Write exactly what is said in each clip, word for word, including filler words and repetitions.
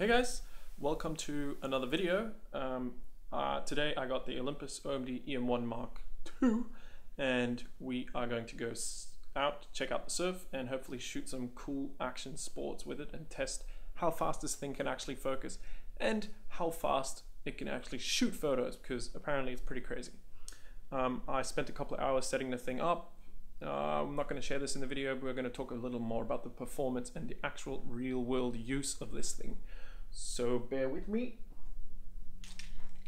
Hey guys, welcome to another video. Um, uh, today I got the Olympus O M D E M one Mark two and we are going to go out, check out the surf and hopefully shoot some cool action sports with it and test how fast this thing can actually focus and how fast it can actually shoot photos, because apparently it's pretty crazy. Um, I spent a couple of hours setting the thing up. Uh, I'm not going to share this in the video, but we're going to talk a little more about the performance and the actual real world use of this thing. So bear with me.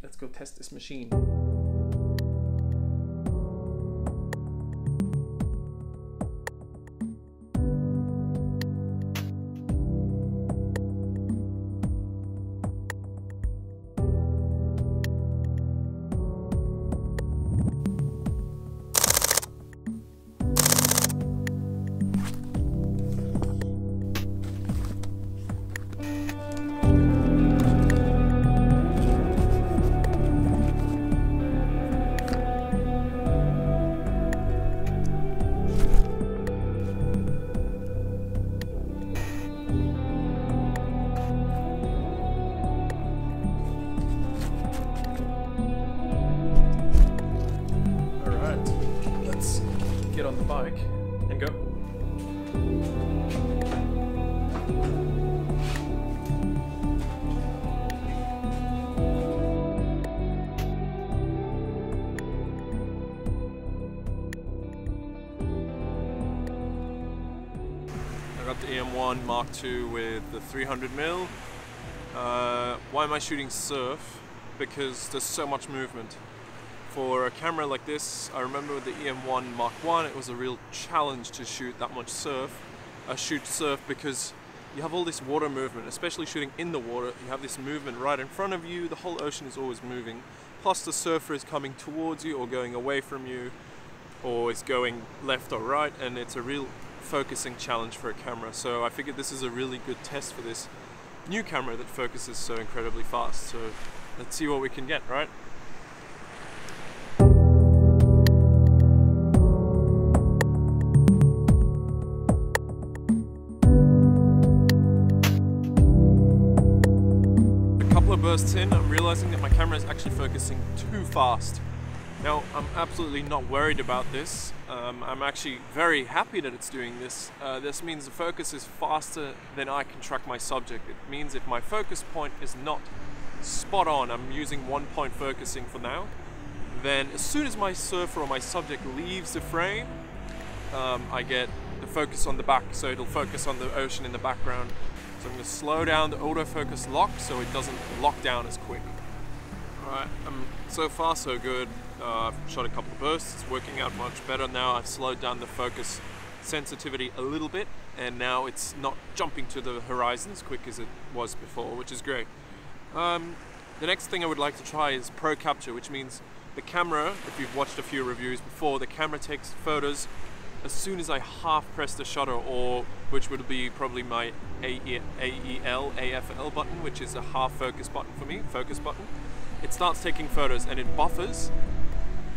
Let's go test this machine. On the bike and go. I got the E M one Mark two with the three hundred mil. Uh, why am I shooting surf? Because there's so much movement. For a camera like this, I remember with the E M one Mark one, it was a real challenge to shoot that much surf. I shoot surf because you have all this water movement, especially shooting in the water. You have this movement right in front of you, the whole ocean is always moving. Plus the surfer is coming towards you or going away from you, or it's going left or right, and it's a real focusing challenge for a camera. So I figured this is a really good test for this new camera that focuses so incredibly fast. So let's see what we can get, right? Bursts in, I'm realizing that my camera is actually focusing too fast. Now, I'm absolutely not worried about this. Um, I'm actually very happy that it's doing this. Uh, this means the focus is faster than I can track my subject. It means if my focus point is not spot on, I'm using one point focusing for now, then as soon as my surfer or my subject leaves the frame, um, I get the focus on the back, so it'll focus on the ocean in the background. So I'm going to slow down the autofocus lock so it doesn't lock down as quick. Alright, um, so far so good. Uh, I've shot a couple of bursts, it's working out much better now. I've slowed down the focus sensitivity a little bit, and now it's not jumping to the horizon as quick as it was before, which is great. Um, the next thing I would like to try is Pro Capture, which means the camera, if you've watched a few reviews before, the camera takes photos as soon as I half press the shutter, or which would be probably my A E L, A F L button, which is a half focus button for me, focus button. It starts taking photos and it buffers.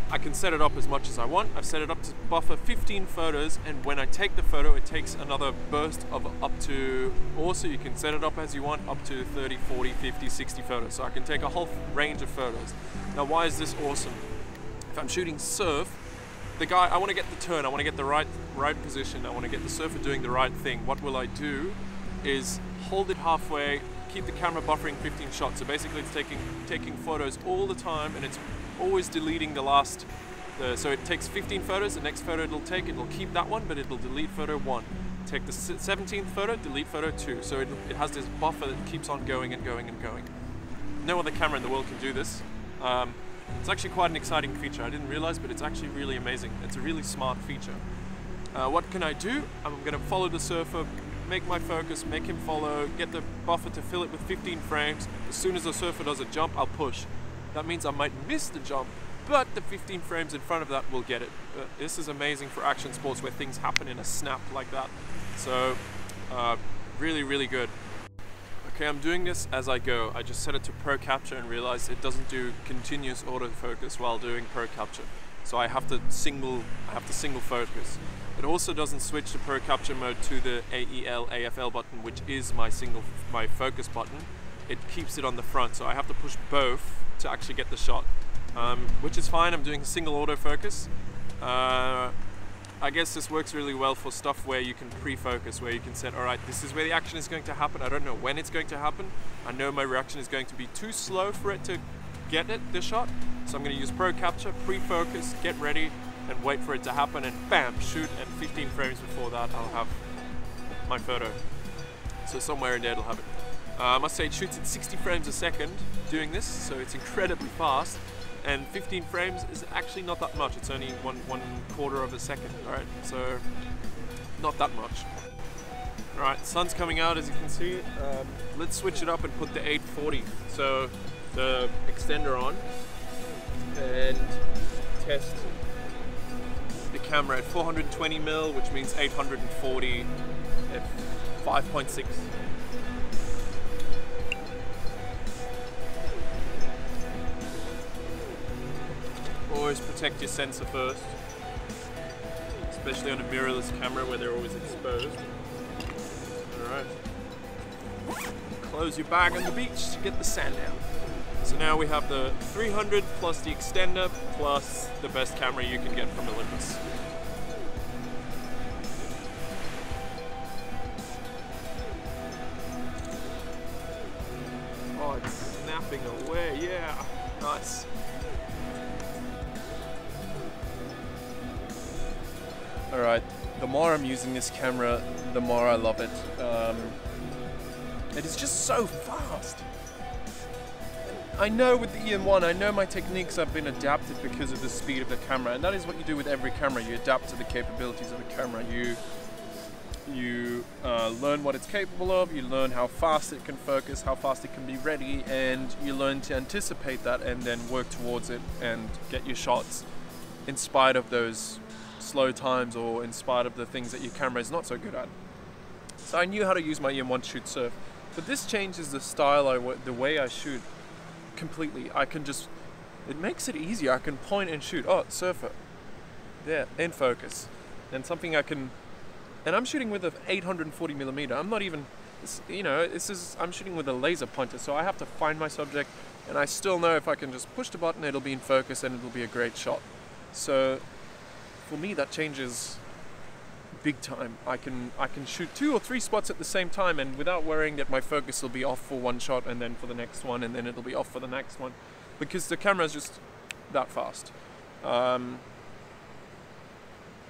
I can set it up as much as I want. I've set it up to buffer fifteen photos, and when I take the photo, it takes another burst of up to, also you can set it up as you want, up to thirty, forty, fifty, sixty photos. So I can take a whole range of photos. Now, why is this awesome? If I'm shooting surf, The guy, I want to get the turn, I want to get the right, right position, I want to get the surfer doing the right thing. What will I do is hold it halfway, keep the camera buffering fifteen shots. So basically it's taking, taking photos all the time, and it's always deleting the last, uh, so it takes fifteen photos, the next photo it'll take, it'll keep that one, but it'll delete photo one. Take the seventeenth photo, delete photo two. So it, it has this buffer that keeps on going and going and going. No other camera in the world can do this. Um, It's actually quite an exciting feature. I didn't realize, but it's actually really amazing. It's a really smart feature. Uh, what can I do? I'm going to follow the surfer, make my focus, make him follow, get the buffer to fill it with fifteen frames. As soon as the surfer does a jump, I'll push. That means I might miss the jump, but the fifteen frames in front of that will get it. Uh, this is amazing for action sports where things happen in a snap like that. So, uh, really, really good. Okay, I'm doing this as I go. I just set it to Pro Capture and realized it doesn't do continuous autofocus while doing Pro Capture. So I have to single, I have to single focus. It also doesn't switch to Pro Capture mode to the A E L, A F L button, which is my single, my focus button. it keeps it on the front, so I have to push both to actually get the shot, um, which is fine. I'm doing single autofocus. Uh, I guess this works really well for stuff where you can pre-focus, where you can set, all right, this is where the action is going to happen. I don't know when it's going to happen. I know my reaction is going to be too slow for it to get it, the shot. So I'm going to use Pro Capture, pre-focus, get ready, and wait for it to happen, and bam, shoot, and fifteen frames before that, I'll have my photo. So somewhere in there it'll have it. Uh, I must say it shoots at sixty frames a second doing this, so it's incredibly fast. And fifteen frames is actually not that much. It's only one one quarter of a second, all right? So not that much. All right, sun's coming out, as you can see. Um, let's switch it up and put the eight forty. So the extender on and test the camera at four hundred twenty mil, which means eight hundred forty at five point six. Always protect your sensor first, especially on a mirrorless camera where they're always exposed. Alright. Close your bag on the beach to get the sand out. So now we have the three hundred plus the extender plus the best camera you can get from Olympus. Oh, it's snapping away, yeah, nice. Alright, the more I'm using this camera, the more I love it. Um, it is just so fast. I know with the E M one, I know my techniques have been adapted because of the speed of the camera, and that is what you do with every camera. You adapt to the capabilities of the camera. You, you uh, learn what it's capable of, you learn how fast it can focus, how fast it can be ready, and you learn to anticipate that and then work towards it and get your shots in spite of those slow times, or in spite of the things that your camera is not so good at. So I knew how to use my E M one to shoot surf, but this changes the style, I w the way I shoot completely. I can just, it makes it easier. I can point and shoot, oh, surfer, there, in focus. And something I can, and I'm shooting with an eight hundred forty millimeter. I'm not even, you know, this is, I'm shooting with a laser pointer, so I have to find my subject, and I still know if I can just push the button, it'll be in focus and it'll be a great shot. So, for me, that changes big time. I can I can shoot two or three spots at the same time, and without worrying that my focus will be off for one shot, and then for the next one, and then it'll be off for the next one, because the camera is just that fast. Um,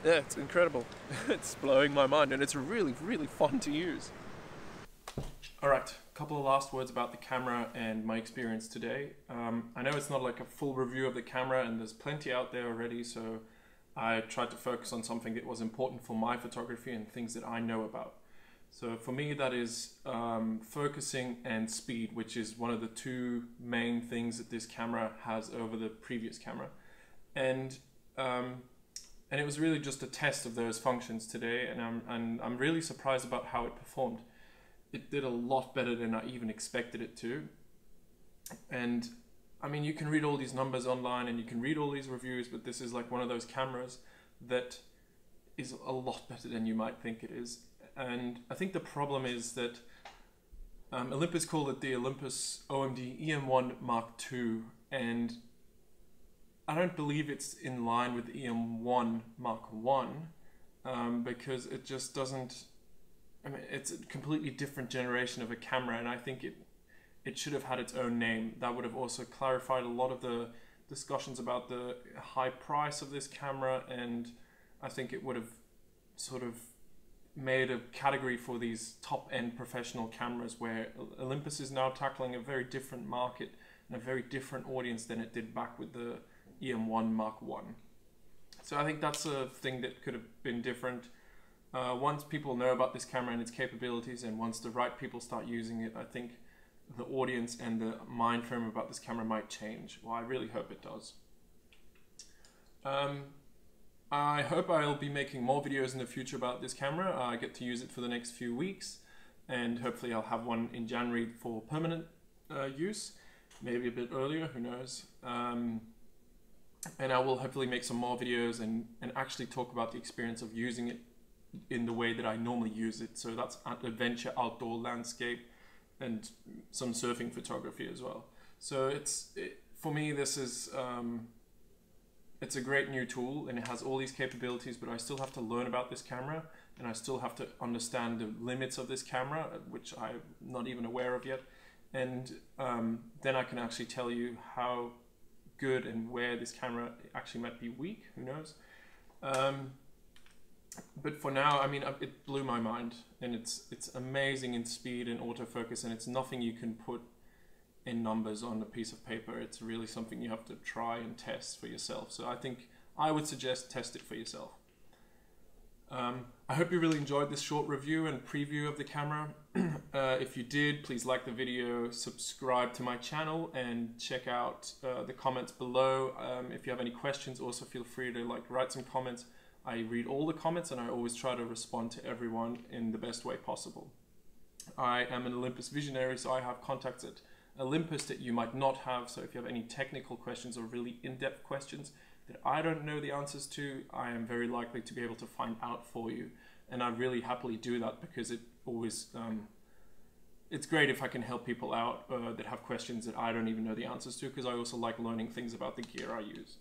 yeah, it's incredible. It's blowing my mind, and it's really, really fun to use. All right, a couple of last words about the camera and my experience today. Um, I know it's not like a full review of the camera, and there's plenty out there already, so I tried to focus on something that was important for my photography and things that I know about. So for me, that is um, focusing and speed, which is one of the two main things that this camera has over the previous camera. And um, and it was really just a test of those functions today, and I'm, and I'm really surprised about how it performed. It did a lot better than I even expected it to. And I mean, you can read all these numbers online and you can read all these reviews, but this is like one of those cameras that is a lot better than you might think it is. And I think the problem is that um, Olympus called it the Olympus O M D E M one Mark two, and I don't believe it's in line with the E M one Mark one, um, because it just doesn't, I mean, it's a completely different generation of a camera, and I think it It should have had its own name. That would have also clarified a lot of the discussions about the high price of this camera, and I think it would have sort of made a category for these top-end professional cameras, where Olympus is now tackling a very different market and a very different audience than it did back with the E M one Mark one. So I think that's a thing that could have been different. Uh, once people know about this camera and its capabilities, and once the right people start using it, I think the audience and the mind frame about this camera might change. Well, I really hope it does. Um, I hope I'll be making more videos in the future about this camera. Uh, I get to use it for the next few weeks, and hopefully I'll have one in January for permanent uh, use, maybe a bit earlier, who knows. Um, and I will hopefully make some more videos and, and actually talk about the experience of using it in the way that I normally use it. So that's adventure, outdoor, landscape, and some surfing photography as well. So it's it, for me, this is um, it's a great new tool, and it has all these capabilities, but I still have to learn about this camera, and I still have to understand the limits of this camera, which I'm not even aware of yet. And um, then I can actually tell you how good and where this camera actually might be weak, who knows. Um, but for now, I mean, it blew my mind, and it's it's amazing in speed and autofocus, and it's nothing you can put in numbers on a piece of paper. It's really something you have to try and test for yourself. So I think I would suggest test it for yourself. Um, I hope you really enjoyed this short review and preview of the camera. Uh, if you did, please like the video, subscribe to my channel, and check out uh, the comments below. Um, if you have any questions, also feel free to like write some comments. I read all the comments, and I always try to respond to everyone in the best way possible. I am an Olympus visionary, so I have contacts at Olympus that you might not have. So if you have any technical questions or really in-depth questions that I don't know the answers to, I am very likely to be able to find out for you. And I really happily do that, because it always, um, it's great if I can help people out uh, that have questions that I don't even know the answers to, because I also like learning things about the gear I use.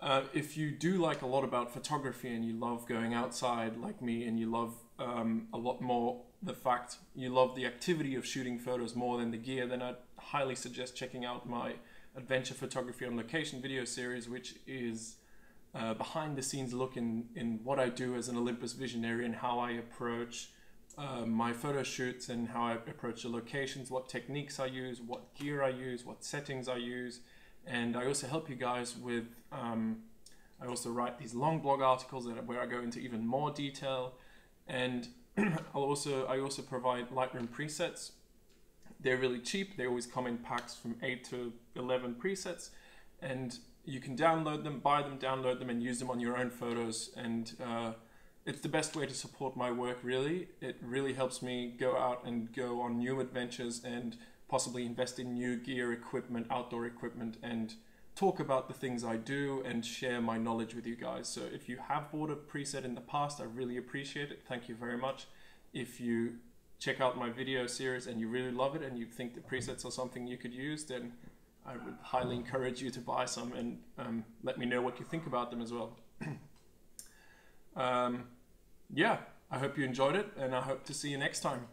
Uh, if you do like a lot about photography and you love going outside like me, and you love um, a lot more the fact you love the activity of shooting photos more than the gear, then I'd highly suggest checking out my Adventure Photography on Location video series, which is a behind the scenes look in, in what I do as an Olympus visionary, and how I approach uh, my photo shoots, and how I approach the locations, what techniques I use, what gear I use, what settings I use. And I also help you guys with, um, I also write these long blog articles that, where I go into even more detail. And I'll also, I also provide Lightroom presets. They're really cheap. They always come in packs from eight to eleven presets, and you can download them, buy them, download them, and use them on your own photos. And uh, it's the best way to support my work, really. It really helps me go out and go on new adventures, and possibly invest in new gear, equipment, outdoor equipment, and talk about the things I do and share my knowledge with you guys. So if you have bought a preset in the past, I really appreciate it. Thank you very much. If you check out my video series and you really love it, and you think the presets are something you could use, then I would highly encourage you to buy some, and um, let me know what you think about them as well. um, yeah, I hope you enjoyed it, and I hope to see you next time.